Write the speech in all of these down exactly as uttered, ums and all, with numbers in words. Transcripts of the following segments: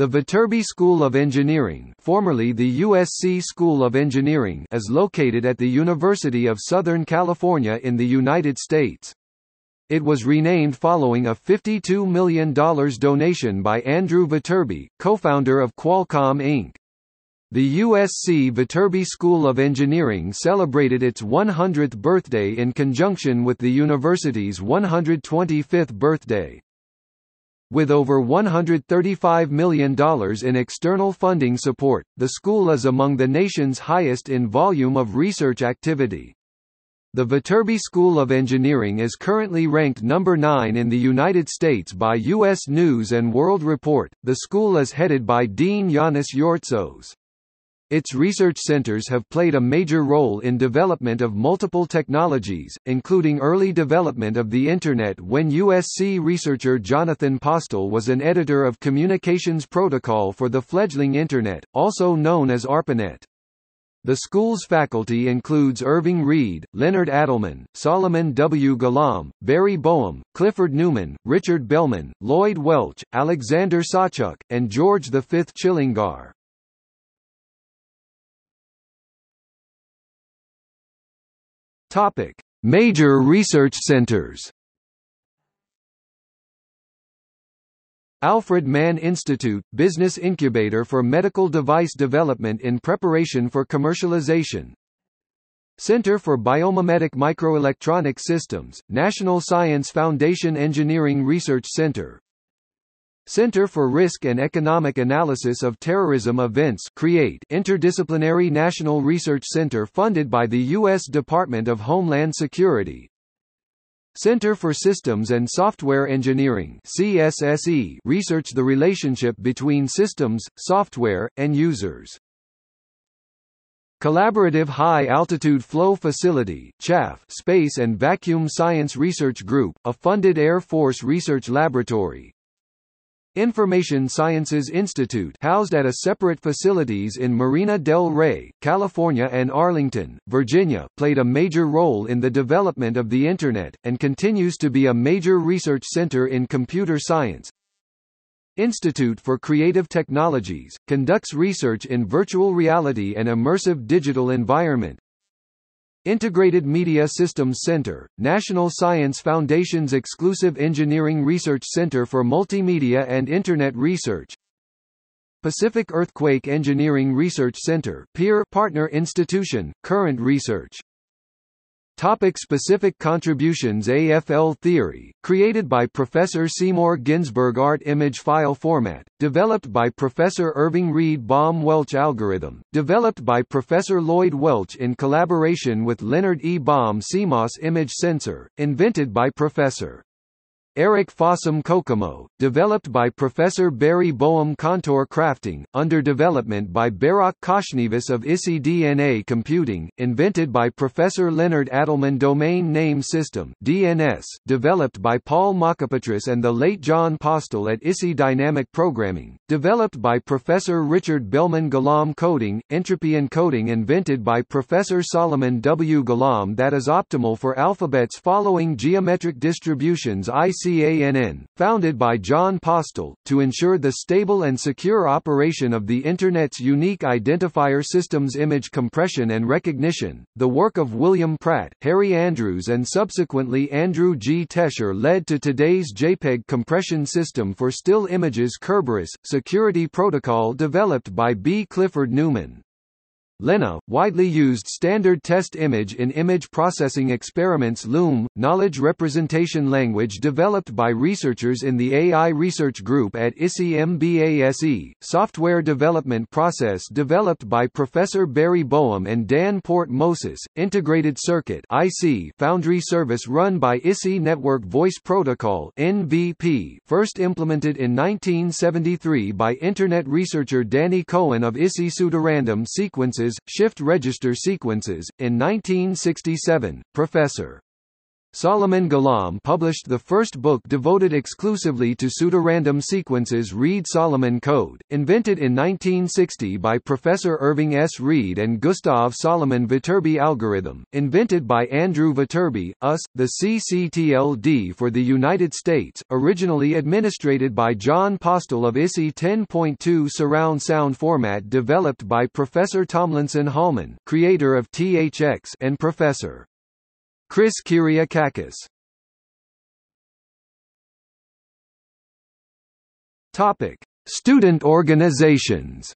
The Viterbi School of Engineering, formerly the U S C School of Engineering, is located at the University of Southern California in the United States. It was renamed following a fifty-two million dollars donation by Andrew Viterbi, co-founder of Qualcomm Incorporated. The U S C Viterbi School of Engineering celebrated its one hundredth birthday in conjunction with the university's one hundred twenty-fifth birthday. With over one hundred thirty-five million dollars in external funding support, the school is among the nation's highest in volume of research activity. The Viterbi School of Engineering is currently ranked number nine in the United States by U S News and World Report. The school is headed by Dean Yannis Yortsos. Its research centers have played a major role in development of multiple technologies, including early development of the Internet when U S C researcher Jonathan Postel was an editor of Communications Protocol for the fledgling Internet, also known as ARPANET. The school's faculty includes Irving Reed, Leonard Adleman, Solomon W. Ghulam, Barry Boehm, Clifford Newman, Richard Bellman, Lloyd Welch, Alexander Sachuk, and George the fifth Chillingar. Topic: Major research centers. Alfred Mann Institute, business incubator for medical device development in preparation for commercialization. Center for Biomimetic Microelectronic Systems, National Science Foundation Engineering Research Center. Center for Risk and Economic Analysis of Terrorism Events (CREATE) Interdisciplinary National Research Center funded by the U S Department of Homeland Security. Center for Systems and Software Engineering (C S S E) Research the relationship between systems, software, and users. Collaborative High Altitude Flow Facility (C H A F) Space and Vacuum Science Research Group, a funded Air Force research laboratory. Information Sciences Institute, housed at a separate facilities in Marina del Rey, California and Arlington, Virginia, played a major role in the development of the Internet, and continues to be a major research center in computer science. Institute for Creative Technologies, conducts research in virtual reality and immersive digital environment. Integrated Media Systems Center, National Science Foundation's exclusive engineering research center for multimedia and Internet research. Pacific Earthquake Engineering Research Center, peer partner institution, current research. Topic: Specific contributions. A F L theory, created by Professor Seymour Ginsburg. Art image file format, developed by Professor Irving Reed. Boehm-Welch algorithm, developed by Professor Lloyd Welch in collaboration with Leonard E. Boehm. C M O S image sensor, invented by Professor Eric Fossum. Kokomo, developed by Professor Barry Boehm. Contour crafting, under development by Barak Khoshnevis of I S I D N A computing, invented by Professor Leonard Adleman. Domain name system (D N S), developed by Paul Makapatris and the late John Postel at I S I Dynamic programming, developed by Professor Richard Bellman. Ghulam coding, entropy encoding, invented by Professor Solomon W. Ghulam, that is optimal for alphabets following geometric distributions. I C A N N, founded by John Postel, to ensure the stable and secure operation of the Internet's unique identifier systems. Image compression and recognition, the work of William Pratt, Harry Andrews and subsequently Andrew G. Tescher, led to today's JPEG compression system for still images. Kerberos, security protocol developed by B. Clifford Newman. L E N A, widely used standard test image in image processing experiments. L U M, knowledge representation language developed by researchers in the A I research group at I S I M B A S E, software development process developed by Professor Barry Boehm and Dan Port-Moses, integrated circuit I C foundry service run by I S I Network Voice Protocol N V P, first implemented in nineteen seventy-three by Internet researcher Danny Cohen of I S I. Pseudorandom sequences, shift register sequences. In nineteen sixty-seven, Professor Solomon Ghulam published the first book devoted exclusively to pseudorandom sequences, Reed-Solomon Code, invented in nineteen sixty by Professor Irving S. Reed and Gustav Solomon Viterbi algorithm, invented by Andrew Viterbi, U S, the C C T L D for the United States, originally administrated by John Postel of I S I ten point two surround sound format developed by Professor Tomlinson Hallman, creator of T H X, and Professor Chris Kyriakakis. Topic: Student organizations.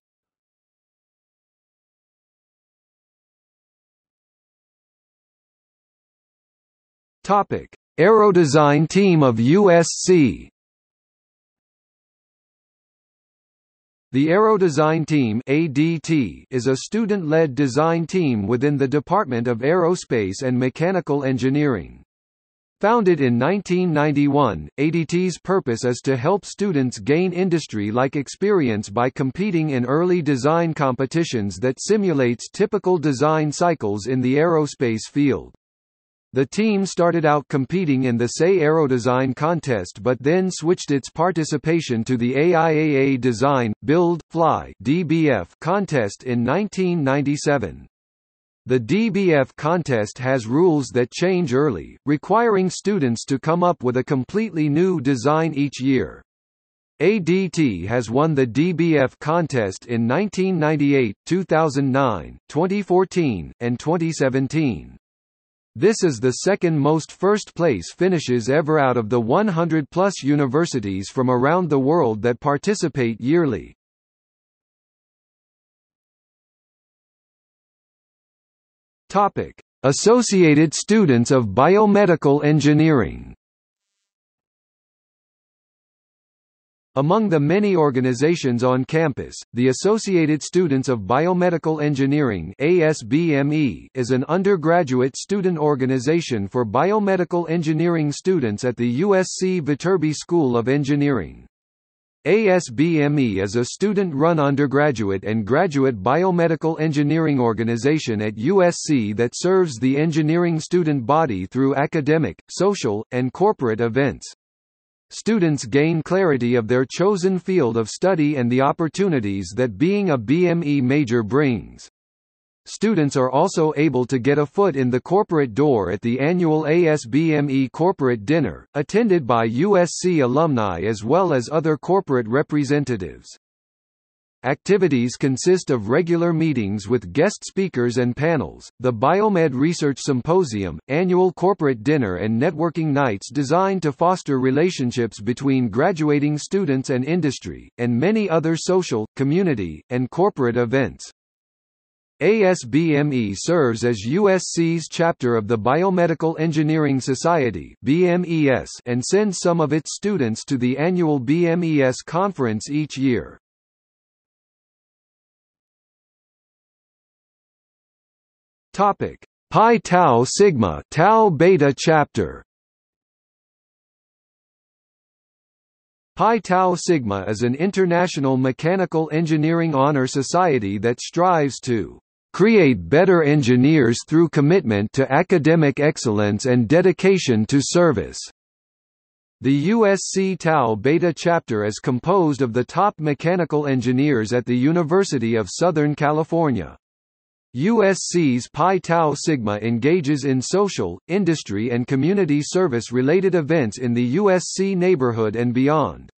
Topic: AeroDesign Team of U S C. The AeroDesign Team (A D T) is a student-led design team within the Department of Aerospace and Mechanical Engineering. Founded in nineteen ninety-one, A D T's purpose is to help students gain industry-like experience by competing in early design competitions that simulates typical design cycles in the aerospace field. The team started out competing in the S A E Aerodesign contest but then switched its participation to the A I A A Design, Build, Fly D B F contest in nineteen ninety-seven. The D B F contest has rules that change early, requiring students to come up with a completely new design each year. A D T has won the D B F contest in nineteen ninety-eight, two thousand nine, twenty fourteen, and twenty seventeen. This is the second most first-place finishes ever out of the one hundred plus universities from around the world that participate yearly. Topic: Associated Students of Biomedical Engineering. Among the many organizations on campus, the Associated Students of Biomedical Engineering (A S B M E) is an undergraduate student organization for biomedical engineering students at the U S C Viterbi School of Engineering. A S B M E is a student-run undergraduate and graduate biomedical engineering organization at U S C that serves the engineering student body through academic, social, and corporate events. Students gain clarity of their chosen field of study and the opportunities that being a B M E major brings. Students are also able to get a foot in the corporate door at the annual A S B M E Corporate Dinner, attended by U S C alumni as well as other corporate representatives. Activities consist of regular meetings with guest speakers and panels, the Biomed Research Symposium, annual corporate dinner and networking nights designed to foster relationships between graduating students and industry, and many other social, community, and corporate events. A S B M E serves as U S C's chapter of the Biomedical Engineering Society (B M E S) and sends some of its students to the annual B M E S conference each year. Topic: Pi Tau Sigma Tau Beta Chapter. Pi Tau Sigma is an international mechanical engineering honor society that strives to create better engineers through commitment to academic excellence and dedication to service. The U S C Tau Beta Chapter is composed of the top mechanical engineers at the University of Southern California. U S C's Pi Tau Sigma engages in social, industry and community service-related events in the U S C neighborhood and beyond.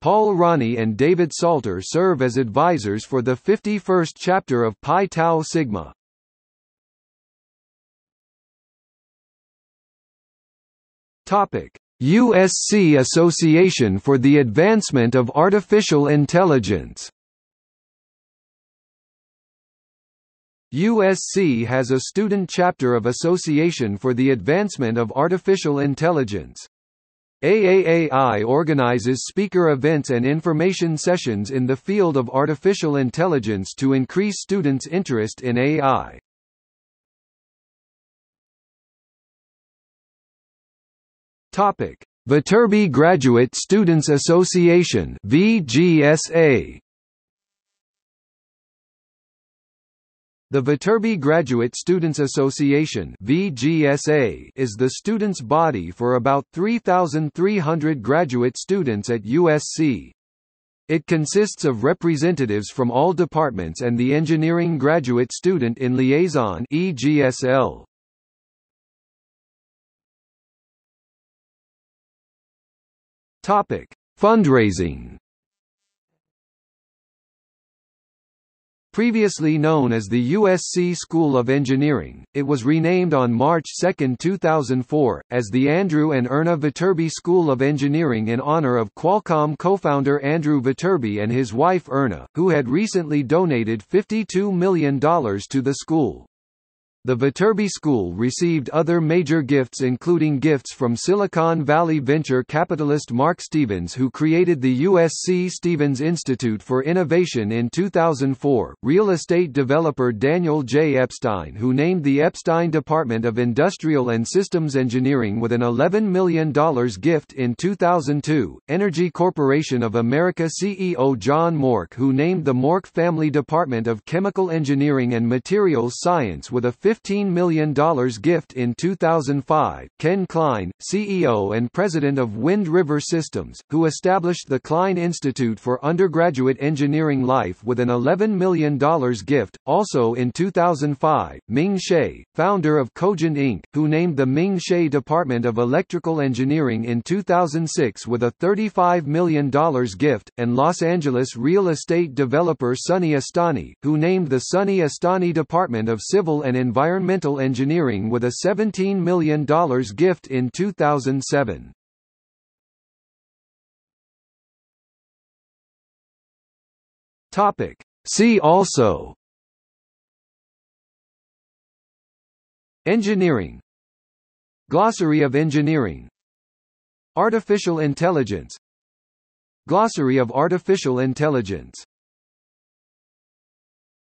Paul Ronnie and David Salter serve as advisors for the fifty-first chapter of Pi Tau Sigma. U S C Association for the Advancement of Artificial Intelligence. U S C has a student chapter of Association for the Advancement of Artificial Intelligence. A A A I organizes speaker events and information sessions in the field of artificial intelligence to increase students' interest in A I. Topic: Viterbi Graduate Students' Association (V G S A). The Viterbi Graduate Students' Association (V G S A) is the students' body for about three thousand three hundred graduate students at U S C. It consists of representatives from all departments and the Engineering Graduate Student in Liaison (E G S L). Topic: Fundraising. Previously known as the U S C School of Engineering, it was renamed on March second two thousand four, as the Andrew and Erna Viterbi School of Engineering in honor of Qualcomm co-founder Andrew Viterbi and his wife Erna, who had recently donated fifty-two million dollars to the school. The Viterbi School received other major gifts, including gifts from Silicon Valley venture capitalist Mark Stevens, who created the U S C Stevens Institute for Innovation in two thousand four, real estate developer Daniel J. Epstein, who named the Epstein Department of Industrial and Systems Engineering with an eleven million dollars gift in two thousand two, Energy Corporation of America C E O John Mork, who named the Mork Family Department of Chemical Engineering and Materials Science with a fifteen million dollars gift in two thousand five, Ken Klein, C E O and president of Wind River Systems, who established the Klein Institute for Undergraduate Engineering Life with an eleven million dollars gift. Also in two thousand five, Ming Hsieh, founder of Cogent Incorporated, who named the Ming Hsieh Department of Electrical Engineering in two thousand six with a thirty-five million dollars gift, and Los Angeles real estate developer Sonny Astani, who named the Sonny Astani Department of Civil and Environmental Engineering with a seventeen million dollars gift in two thousand seven. Topic: See also: Engineering, Glossary of Engineering, Artificial Intelligence, Glossary of Artificial Intelligence.